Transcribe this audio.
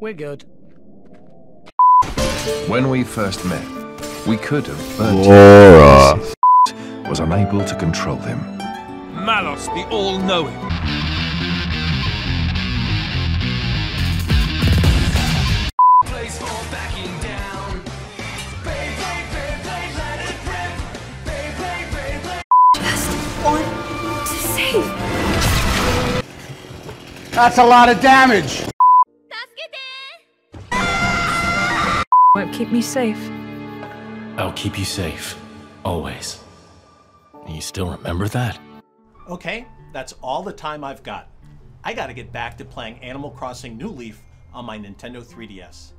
We're good. When we first met, we could have burnt him. Laura was unable to control him. Malos, the all-knowing. Place for backing down. Just one to save. That's a lot of damage. Won't keep me safe. I'll keep you safe. Always. You still remember that? Okay, that's all the time I've got. I gotta get back to playing Animal Crossing New Leaf on my Nintendo 3DS.